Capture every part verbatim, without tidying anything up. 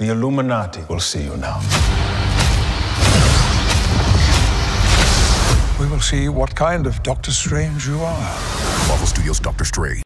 The Illuminati will see you now. We will see what kind of Doctor Strange you are. Marvel Studios' Doctor Strange.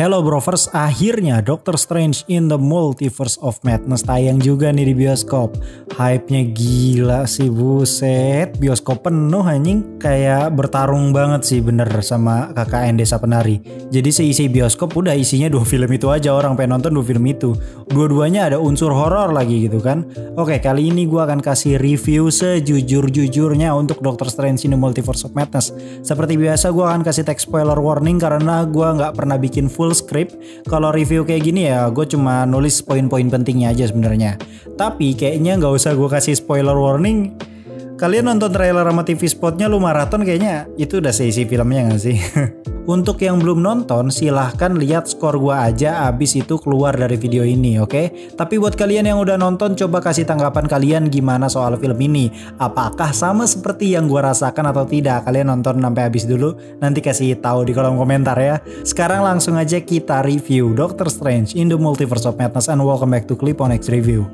Hello Brovers, akhirnya Doctor Strange in the Multiverse of Madness tayang juga nih di bioskop. Hype-nya gila sih, buset. Bioskop penuh anjing, kayak bertarung banget sih bener sama K K N Desa Penari. Jadi seisi bioskop udah isinya dua film itu aja, orang pengen nonton dua film itu. Dua-duanya ada unsur horor lagi gitu kan. Oke, kali ini gua akan kasih review sejujur-jujurnya untuk Doctor Strange in the Multiverse of Madness. Seperti biasa gua akan kasih tag spoiler warning karena gua nggak pernah bikin full script. Kalau review kayak gini ya gue cuma nulis poin-poin pentingnya aja sebenarnya. Tapi kayaknya nggak usah gue kasih spoiler warning. Kalian nonton trailer sama T V spotnya lu maraton kayaknya itu udah seisi filmnya nggak sih? Untuk yang belum nonton silahkan lihat skor gue aja abis itu keluar dari video ini, oke? Okay? Tapi buat kalian yang udah nonton coba kasih tanggapan kalian gimana soal film ini. Apakah sama seperti yang gue rasakan atau tidak? Kalian nonton sampai habis dulu, nanti kasih tahu di kolom komentar ya. Sekarang langsung aja kita review Doctor Strange in the Multiverse of Madness, and welcome back to KlipOnX Review.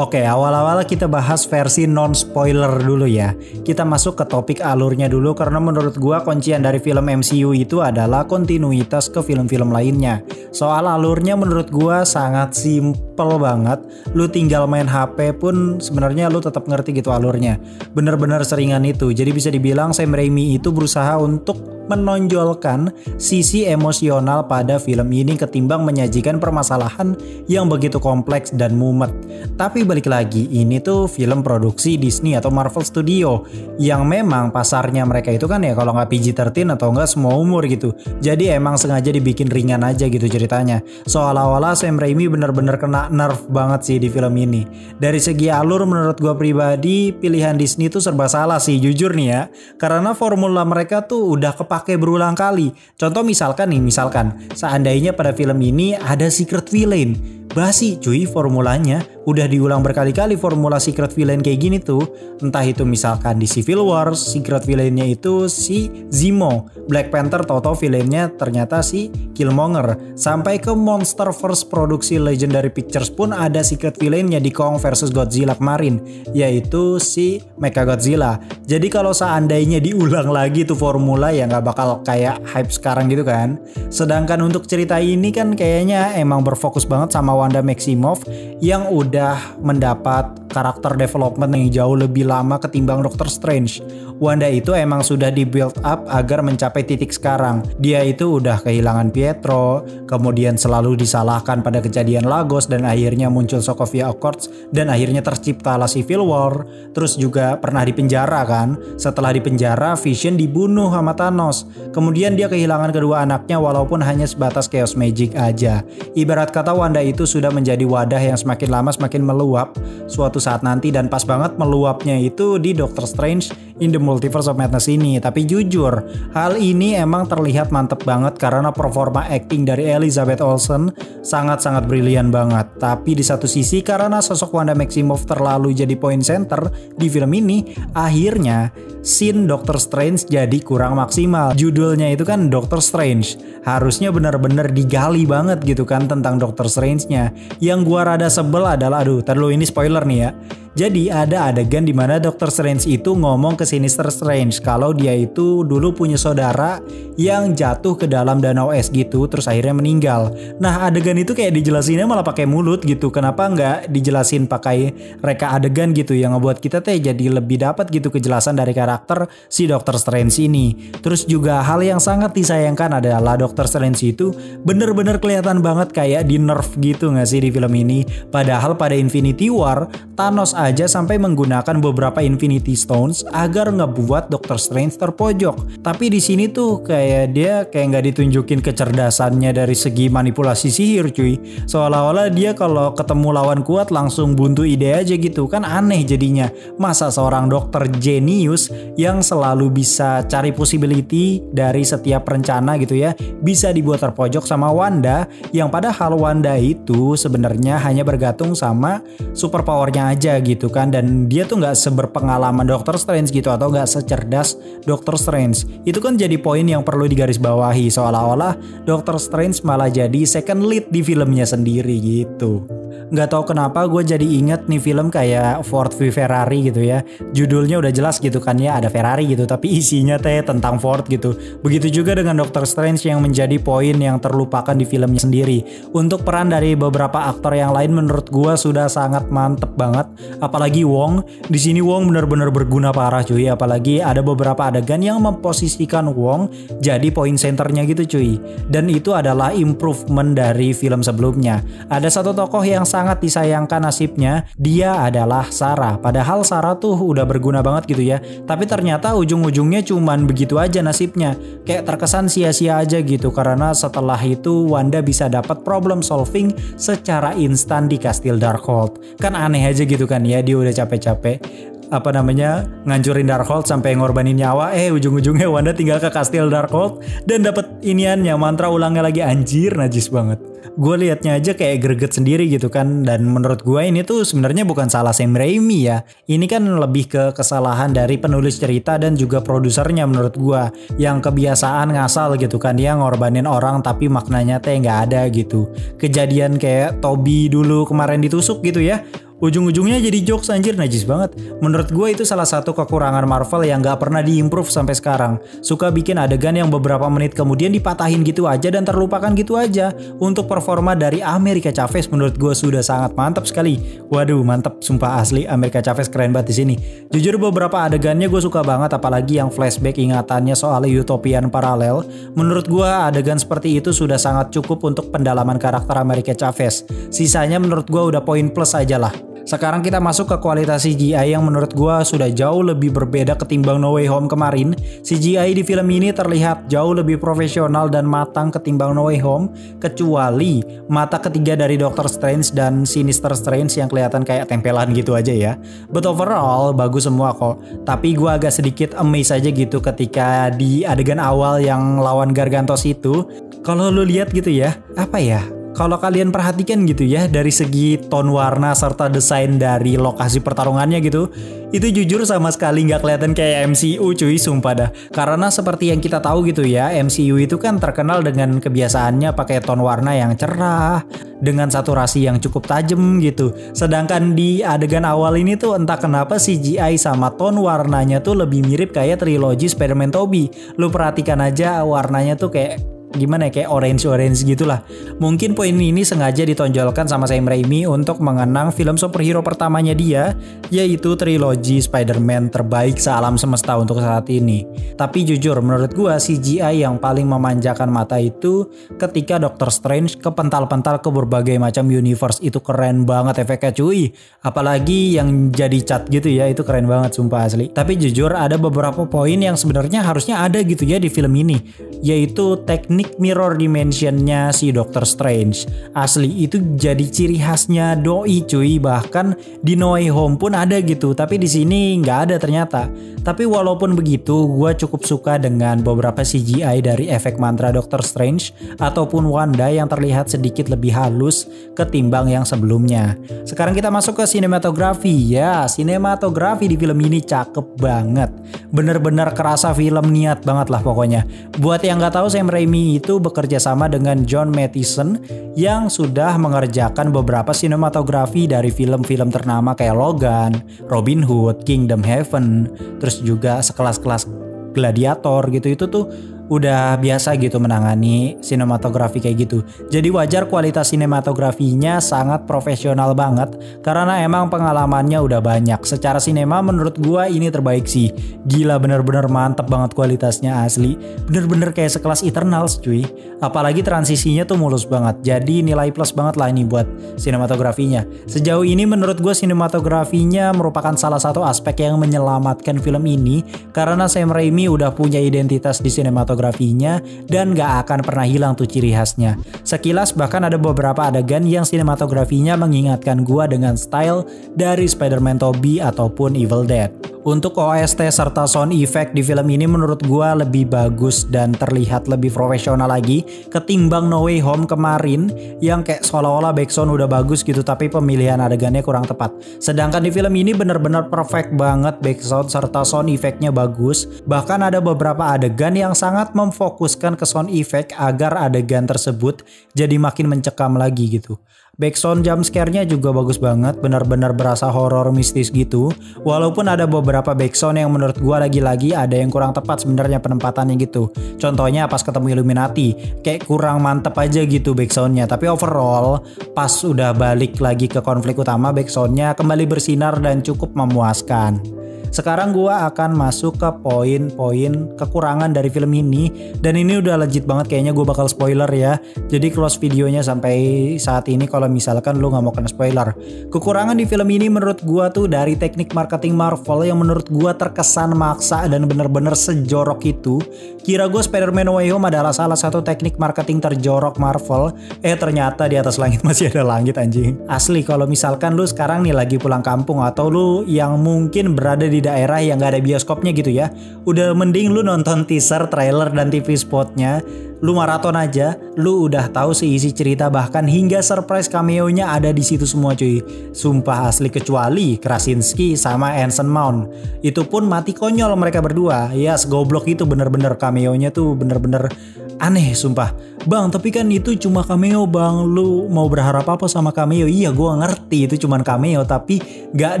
Oke, awal-awal kita bahas versi non-spoiler dulu ya. Kita masuk ke topik alurnya dulu karena menurut gua kuncian dari film M C U itu adalah kontinuitas ke film-film lainnya. Soal alurnya menurut gua sangat simple banget. Lu tinggal main H P pun sebenarnya lu tetap ngerti gitu alurnya. Bener-bener seringan itu. Jadi bisa dibilang Sam Raimi itu berusaha untuk menonjolkan sisi emosional pada film ini ketimbang menyajikan permasalahan yang begitu kompleks dan mumet. Tapi balik lagi, ini tuh film produksi Disney atau Marvel Studio yang memang pasarnya mereka itu kan ya kalau nggak P G thirteen atau nggak semua umur gitu. Jadi emang sengaja dibikin ringan aja gitu ceritanya. Seolah-olah Sam Raimi bener-bener kena nerf banget sih di film ini. Dari segi alur menurut gue pribadi pilihan Disney tuh serba salah sih jujur nih ya. Karena formula mereka tuh udah kepak pakai berulang kali. Contoh misalkan nih, misalkan seandainya pada film ini ada secret villain, basi cuy formulanya. Udah diulang berkali-kali formula secret villain kayak gini tuh. Entah itu misalkan di Civil War, secret villainnya itu si Zemo, Black Panther tau-tau villainnya ternyata si Killmonger. Sampai ke Monsterverse produksi Legendary Pictures pun ada secret villainnya di Kong versus Godzilla kemarin, yaitu si Mechagodzilla. Jadi kalau seandainya diulang lagi tuh formula ya nggak bakal kayak hype sekarang gitu kan. Sedangkan untuk cerita ini kan kayaknya emang berfokus banget sama Wanda Maximoff yang udah mendapat karakter development yang jauh lebih lama ketimbang Doctor Strange. Wanda itu emang sudah di build up agar mencapai titik sekarang. Dia itu udah kehilangan Pietro, kemudian selalu disalahkan pada kejadian Lagos dan akhirnya muncul Sokovia Accords dan akhirnya terciptalah Civil War. Terus juga pernah dipenjara kan. Setelah dipenjara, Vision dibunuh sama Thanos. Kemudian dia kehilangan kedua anaknya walaupun hanya sebatas chaos magic aja. Ibarat kata Wanda itu sudah menjadi wadah yang semakin lama semakin meluap suatu saat nanti, dan pas banget meluapnya itu di Doctor Strange in the Multiverse of Madness ini. Tapi jujur hal ini emang terlihat mantep banget karena performa acting dari Elizabeth Olsen sangat-sangat brilian banget. Tapi di satu sisi karena sosok Wanda Maximoff terlalu jadi point center di film ini, akhirnya scene Doctor Strange jadi kurang maksimal. Judulnya itu kan Doctor Strange, harusnya benar-benar digali banget gitu kan tentang Doctor Strange-nya. Yang gua rada sebel adalah, aduh tar dulu ini spoiler nih ya. Jadi ada adegan dimana Doctor Strange itu ngomong ke Sinister Strange kalau dia itu dulu punya saudara yang jatuh ke dalam danau es gitu terus akhirnya meninggal. Nah adegan itu kayak dijelasinnya malah pakai mulut gitu. Kenapa nggak dijelasin pakai reka adegan gitu yang ngebuat kita teh jadi lebih dapat gitu kejelasan dari karakter si Doctor Strange ini. Terus juga hal yang sangat disayangkan adalah Doctor Strange itu bener-bener kelihatan banget kayak di nerf gitu nggak sih di film ini. Padahal pada Infinity War Thanos aja sampai menggunakan beberapa Infinity Stones agar ngebuat Doctor Strange terpojok. Tapi di sini tuh kayak dia kayak nggak ditunjukin kecerdasannya dari segi manipulasi sihir cuy. Seolah-olah dia kalau ketemu lawan kuat langsung buntu ide aja gitu kan, aneh jadinya. Masa seorang dokter jenius yang selalu bisa cari possibility dari setiap rencana gitu ya bisa dibuat terpojok sama Wanda, yang padahal Wanda itu sebenarnya hanya bergantung sama superpowernya aja gitu. gitu kan, dan dia tuh nggak seberpengalaman Doctor Strange gitu atau nggak secerdas Doctor Strange. Itu kan jadi poin yang perlu digarisbawahi, seolah-olah Doctor Strange malah jadi second lead di filmnya sendiri gitu. Nggak tahu kenapa gue jadi inget nih film kayak Ford v Ferrari gitu ya, judulnya udah jelas gitu kan ya, ada Ferrari gitu tapi isinya teh tentang Ford gitu. Begitu juga dengan Doctor Strange yang menjadi poin yang terlupakan di filmnya sendiri. Untuk peran dari beberapa aktor yang lain menurut gue sudah sangat mantep banget, apalagi Wong. Di sini Wong bener-bener berguna parah cuy, apalagi ada beberapa adegan yang memposisikan Wong jadi poin senternya gitu cuy, dan itu adalah improvement dari film sebelumnya. Ada satu tokoh yang sangat disayangkan nasibnya, dia adalah Sarah. Padahal Sarah tuh udah berguna banget gitu ya, tapi ternyata ujung-ujungnya cuman begitu aja nasibnya, kayak terkesan sia-sia aja gitu. Karena setelah itu Wanda bisa dapat problem solving secara instan di kastil Darkhold, kan aneh aja gitu kan ya, dia udah capek-capek apa namanya ngancurin Darkhold sampai ngorbanin nyawa, eh ujung-ujungnya Wanda tinggal ke kastil Darkhold dan dapat iniannya mantra ulangnya lagi. Anjir, najis banget. Gue liatnya aja kayak greget sendiri gitu kan. Dan menurut gue ini tuh sebenarnya bukan salah Sam Raimi ya, ini kan lebih ke kesalahan dari penulis cerita dan juga produsernya menurut gue, yang kebiasaan ngasal gitu kan, dia ngorbanin orang tapi maknanya teh nggak ada gitu. Kejadian kayak Tobey dulu kemarin ditusuk gitu ya, ujung-ujungnya jadi jokes, anjir najis banget. Menurut gue itu salah satu kekurangan Marvel yang gak pernah diimprove sampai sekarang. Suka bikin adegan yang beberapa menit kemudian dipatahin gitu aja dan terlupakan gitu aja. Untuk performa dari America Chavez menurut gue sudah sangat mantap sekali. Waduh mantap, sumpah asli America Chavez keren banget di sini. Jujur beberapa adegannya gue suka banget, apalagi yang flashback ingatannya soal utopian paralel. Menurut gue adegan seperti itu sudah sangat cukup untuk pendalaman karakter America Chavez. Sisanya menurut gue udah poin plus aja lah. Sekarang kita masuk ke kualitas C G I yang menurut gue sudah jauh lebih berbeda ketimbang No Way Home kemarin. C G I di film ini terlihat jauh lebih profesional dan matang ketimbang No Way Home, kecuali mata ketiga dari Doctor Strange dan Sinister Strange yang kelihatan kayak tempelan gitu aja ya. But overall bagus semua kok, tapi gue agak sedikit amazed aja gitu ketika di adegan awal yang lawan Gargantos itu. Kalau lu lihat gitu ya, apa ya? Kalau kalian perhatikan gitu ya, dari segi tone warna serta desain dari lokasi pertarungannya gitu, itu jujur sama sekali nggak kelihatan kayak M C U cuy, sumpah dah. Karena seperti yang kita tahu gitu ya, M C U itu kan terkenal dengan kebiasaannya pakai tone warna yang cerah dengan saturasi yang cukup tajam gitu. Sedangkan di adegan awal ini tuh entah kenapa C G I sama tone warnanya tuh lebih mirip kayak trilogi Spider-Man Tobey. Lu perhatikan aja warnanya tuh kayak gimana ya, kayak orange-orange gitulah. Mungkin poin ini sengaja ditonjolkan sama Sam Raimi untuk mengenang film superhero pertamanya dia, yaitu trilogi Spider-Man terbaik sealam semesta untuk saat ini. Tapi jujur menurut gua C G I yang paling memanjakan mata itu ketika Doctor Strange kepental-pental ke berbagai macam universe, itu keren banget efeknya cuy. Apalagi yang jadi cat gitu ya, itu keren banget sumpah asli. Tapi jujur ada beberapa poin yang sebenarnya harusnya ada gitu ya di film ini, yaitu teknik mirror dimensionnya si Doctor Strange. Asli itu jadi ciri khasnya doi cuy, bahkan di No Way Home pun ada gitu, tapi di sini nggak ada ternyata. Tapi walaupun begitu gue cukup suka dengan beberapa C G I dari efek mantra Doctor Strange ataupun Wanda yang terlihat sedikit lebih halus ketimbang yang sebelumnya. Sekarang kita masuk ke sinematografi ya. Sinematografi di film ini cakep banget, bener-bener kerasa film niat banget lah pokoknya. Buat yang nggak tahu, Sam Raimi itu bekerja sama dengan John Mathieson yang sudah mengerjakan beberapa sinematografi dari film-film ternama kayak Logan, Robin Hood, Kingdom Heaven, terus juga sekelas-kelas Gladiator gitu. Itu tuh udah biasa gitu menangani sinematografi kayak gitu. Jadi wajar kualitas sinematografinya sangat profesional banget, karena emang pengalamannya udah banyak. Secara sinema menurut gua ini terbaik sih. Gila bener-bener mantep banget kualitasnya asli. Bener-bener kayak sekelas Eternals cuy. Apalagi transisinya tuh mulus banget. Jadi nilai plus banget lah ini buat sinematografinya. Sejauh ini menurut gua sinematografinya merupakan salah satu aspek yang menyelamatkan film ini, karena Sam Raimi udah punya identitas di sinematografi sinematografinya dan gak akan pernah hilang tuh ciri khasnya. Sekilas bahkan ada beberapa adegan yang sinematografinya mengingatkan gua dengan style dari Spider-Man Tobey ataupun Evil Dead. Untuk O S T serta sound effect di film ini menurut gua lebih bagus dan terlihat lebih profesional lagi ketimbang No Way Home kemarin yang kayak seolah-olah backsound udah bagus gitu tapi pemilihan adegannya kurang tepat. Sedangkan di film ini bener-bener perfect banget backsound serta sound effectnya bagus. Bahkan ada beberapa adegan yang sangat memfokuskan ke sound effect agar adegan tersebut jadi makin mencekam lagi gitu. Backsound jump scare-nya juga bagus banget, benar-benar berasa horor mistis gitu. Walaupun ada beberapa backsound yang menurut gua lagi-lagi ada yang kurang tepat sebenarnya penempatannya gitu. Contohnya pas ketemu Illuminati, kayak kurang mantep aja gitu backsound-nya. Tapi overall, pas udah balik lagi ke konflik utama, backsound-nya kembali bersinar dan cukup memuaskan. Sekarang gua akan masuk ke poin-poin kekurangan dari film ini. Dan ini udah legit banget, kayaknya gua bakal spoiler ya. Jadi close videonya sampai saat ini kalau misalkan lu gak mau kena spoiler. Kekurangan di film ini menurut gua tuh dari teknik marketing Marvel yang menurut gua terkesan maksa dan bener-bener sejorok itu. Kira gua Spider-Man No Way Home adalah salah satu teknik marketing terjorok Marvel. Eh ternyata di atas langit masih ada langit anjing. Asli kalau misalkan lu sekarang nih lagi pulang kampung atau lu yang mungkin berada di daerah yang gak ada bioskopnya gitu ya, udah mending lu nonton teaser, trailer, dan T V spotnya. Lu maraton aja, lu udah tahu seisi cerita bahkan hingga surprise cameo-nya ada di situ semua cuy. Sumpah asli kecuali Krasinski sama Anson Mount. Itu pun mati konyol mereka berdua. Ya yes, goblok itu bener-bener cameo-nya tuh bener-bener aneh sumpah. Bang tapi kan itu cuma cameo bang, lu mau berharap apa sama cameo? Iya gua ngerti itu cuma cameo tapi gak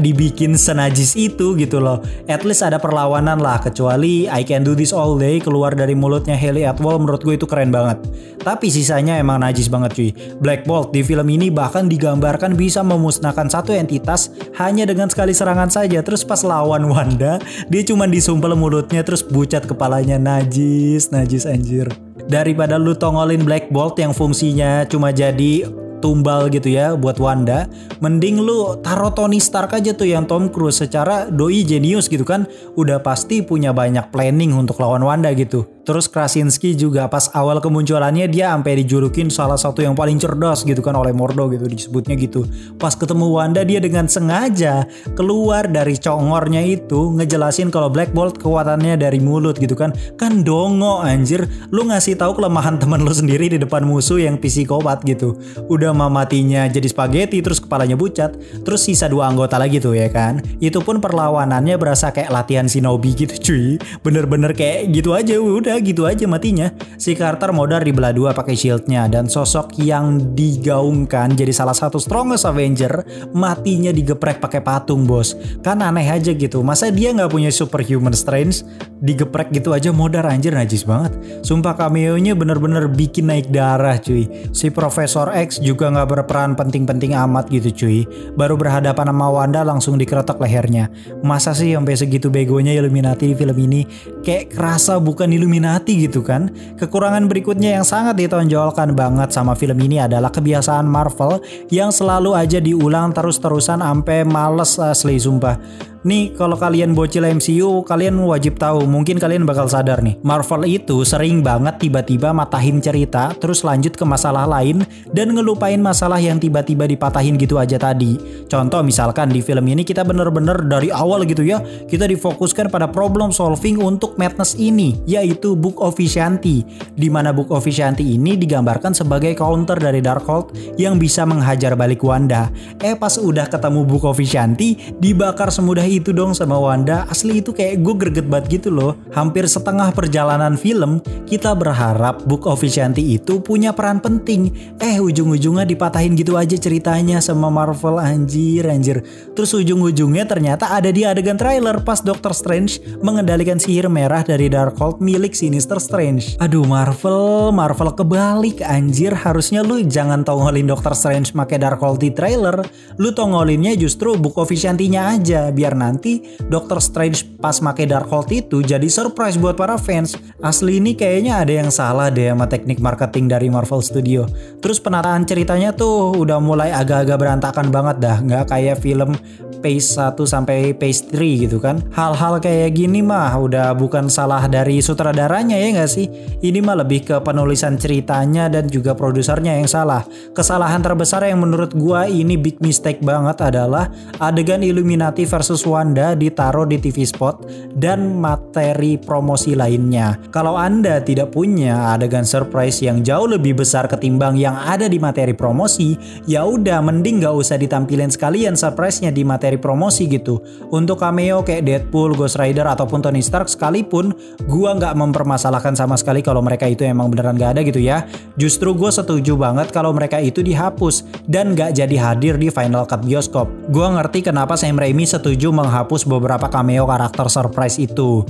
dibikin senajis itu gitu loh. At least ada perlawanan lah, kecuali I Can Do This All Day keluar dari mulutnya Haley Atwell menurut gue itu keren banget. Tapi sisanya emang najis banget cuy. Black Bolt di film ini bahkan digambarkan bisa memusnahkan satu entitas hanya dengan sekali serangan saja. Terus pas lawan Wanda, dia cuman disumpel mulutnya terus bucat kepalanya. Najis, najis anjir. Daripada lu tongolin Black Bolt yang fungsinya cuma jadi tumbal gitu ya buat Wanda, mending lu taruh Tony Stark aja tuh yang Tom Cruise. Secara doi jenius gitu kan, udah pasti punya banyak planning untuk lawan Wanda gitu. Terus Krasinski juga pas awal kemunculannya dia sampai dijulukin salah satu yang paling cerdas gitu kan oleh Mordo gitu disebutnya gitu. Pas ketemu Wanda dia dengan sengaja keluar dari congornya itu ngejelasin kalau Black Bolt kekuatannya dari mulut gitu kan. Kan dongo anjir, lu ngasih tahu kelemahan temen lu sendiri di depan musuh yang psikopat gitu. Udah mah matinya jadi spaghetti terus kepalanya bucat, terus sisa dua anggota lagi tuh ya kan. Itu pun perlawanannya berasa kayak latihan shinobi gitu cuy. Bener-bener kayak gitu aja udah gitu aja matinya. Si Carter modar dibelah dua pakai shieldnya, dan sosok yang digaungkan jadi salah satu strongest Avenger matinya digeprek pakai patung bos. Kan aneh aja gitu, masa dia nggak punya superhuman strength, digeprek gitu aja modar anjir, najis banget sumpah. Cameo-nya bener-bener bikin naik darah cuy. Si Profesor X juga nggak berperan penting-penting amat gitu cuy, baru berhadapan sama Wanda langsung dikeretak lehernya. Masa sih sampai segitu begonya Illuminati di film ini, kayak kerasa bukan Illuminati gitu kan. Kekurangan berikutnya yang sangat ditonjolkan banget sama film ini adalah kebiasaan Marvel yang selalu aja diulang terus-terusan sampai males asli sumpah. Nih kalau kalian bocil M C U, kalian wajib tahu, mungkin kalian bakal sadar nih. Marvel itu sering banget tiba-tiba matahin cerita, terus lanjut ke masalah lain dan ngelupain masalah yang tiba-tiba dipatahin gitu aja tadi. Contoh misalkan di film ini kita bener-bener dari awal gitu ya, kita difokuskan pada problem solving untuk madness ini, yaitu Book of Vishanti. Dimana Book of Vishanti ini digambarkan sebagai counter dari Darkhold yang bisa menghajar balik Wanda. Eh pas udah ketemu Book of Vishanti, dibakar semudah itu dong sama Wanda. Asli itu kayak gue greget banget gitu loh. Hampir setengah perjalanan film kita berharap Book of Vishanti itu punya peran penting, eh ujung-ujungnya dipatahin gitu aja ceritanya sama Marvel anjir anjir. Terus ujung-ujungnya ternyata ada di adegan trailer pas Doctor Strange mengendalikan sihir merah dari Darkhold milik Sinister Strange. Aduh Marvel, Marvel kebalik anjir. Harusnya lu jangan tongolin Doctor Strange pakai Darkhold di trailer, lu tongolinnya justru Book of Vishanti-nya aja biar nanti Doctor Strange pas make Darkhold itu jadi surprise buat para fans. Asli ini kayaknya ada yang salah deh sama teknik marketing dari Marvel Studio. Terus penataan ceritanya tuh udah mulai agak-agak berantakan banget dah, nggak kayak film Phase satu sampai Phase tiga gitu kan. Hal-hal kayak gini mah udah bukan salah dari sutradaranya ya nggak sih? Ini mah lebih ke penulisan ceritanya dan juga produsernya yang salah. Kesalahan terbesar yang menurut gua ini big mistake banget adalah adegan Illuminati versus Wanda ditaruh di T V spot dan materi promosi lainnya. Kalau Anda tidak punya adegan surprise yang jauh lebih besar ketimbang yang ada di materi promosi, ya udah mending nggak usah ditampilin sekalian surprise-nya di materi promosi gitu. Untuk cameo kayak Deadpool, Ghost Rider ataupun Tony Stark sekalipun, gua nggak mempermasalahkan sama sekali kalau mereka itu emang beneran nggak ada gitu ya. Justru gua setuju banget kalau mereka itu dihapus dan nggak jadi hadir di Final Cut bioskop. Gua ngerti kenapa Sam Raimi setuju menghapus beberapa cameo karakter surprise itu.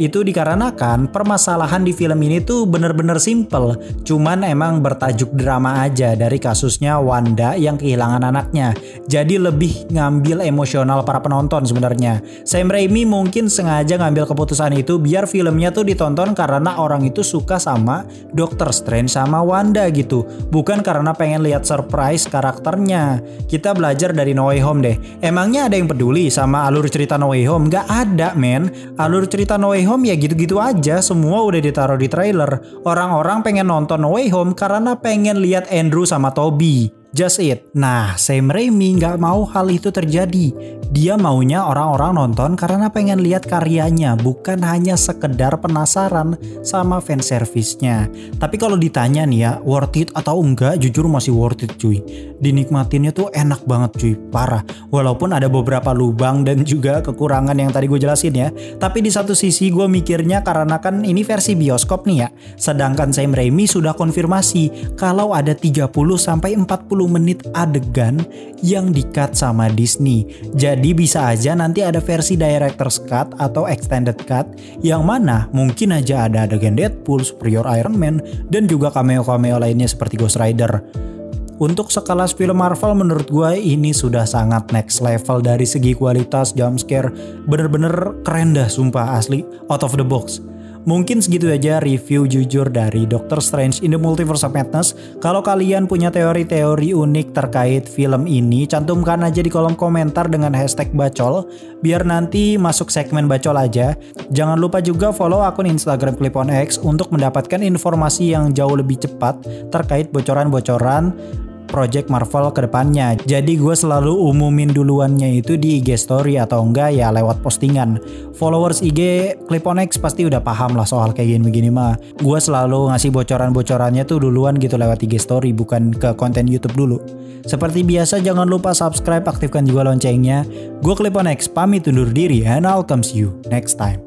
Itu dikarenakan permasalahan di film ini tuh bener-bener simple, cuman emang bertajuk drama aja dari kasusnya Wanda yang kehilangan anaknya. Jadi lebih ngambil emosional para penonton sebenarnya. Sam Raimi mungkin sengaja ngambil keputusan itu biar filmnya tuh ditonton karena orang itu suka sama Doctor Strange sama Wanda gitu, bukan karena pengen lihat surprise karakternya. Kita belajar dari No Way Home deh. Emangnya ada yang peduli sama alur cerita No Way Home? Gak ada men. Alur cerita No Way Home ya gitu-gitu aja, semua udah ditaruh di trailer. Orang-orang pengen nonton No Way Home karena pengen lihat Andrew sama Tobey. Just it. Nah, Sam Raimi nggak mau hal itu terjadi. Dia maunya orang-orang nonton karena pengen lihat karyanya, bukan hanya sekedar penasaran sama fanservice-nya. Tapi kalau ditanya nih ya, worth it atau enggak, jujur masih worth it cuy. Dinikmatinnya tuh enak banget cuy, parah. Walaupun ada beberapa lubang dan juga kekurangan yang tadi gue jelasin ya. Tapi di satu sisi gue mikirnya karena kan ini versi bioskop nih ya. Sedangkan Sam Raimi sudah konfirmasi kalau ada tiga puluh sampai empat puluh menit adegan yang di-cut sama Disney. Jadi bisa aja nanti ada versi director's cut atau extended cut yang mana mungkin aja ada adegan Deadpool, Superior Iron Man, dan juga cameo-cameo lainnya seperti Ghost Rider. Untuk sekelas film Marvel menurut gue ini sudah sangat next level dari segi kualitas, jumpscare, bener-bener keren dah sumpah asli, out of the box. Mungkin segitu aja review jujur dari Doctor Strange in the Multiverse of Madness. Kalau kalian punya teori-teori unik terkait film ini, cantumkan aja di kolom komentar dengan hashtag bacol, biar nanti masuk segmen bacol aja. Jangan lupa juga follow akun Instagram Clipon X untuk mendapatkan informasi yang jauh lebih cepat terkait bocoran-bocoran project Marvel ke depannya. Jadi gue selalu umumin duluannya itu di I G story atau enggak ya lewat postingan. Followers I G Clipon X pasti udah paham lah soal kayak gini-gini mah. Gue selalu ngasih bocoran-bocorannya tuh duluan gitu lewat I G story, bukan ke konten YouTube dulu. Seperti biasa jangan lupa subscribe, aktifkan juga loncengnya. Gue Clipon X pamit undur diri and I'll come see you next time.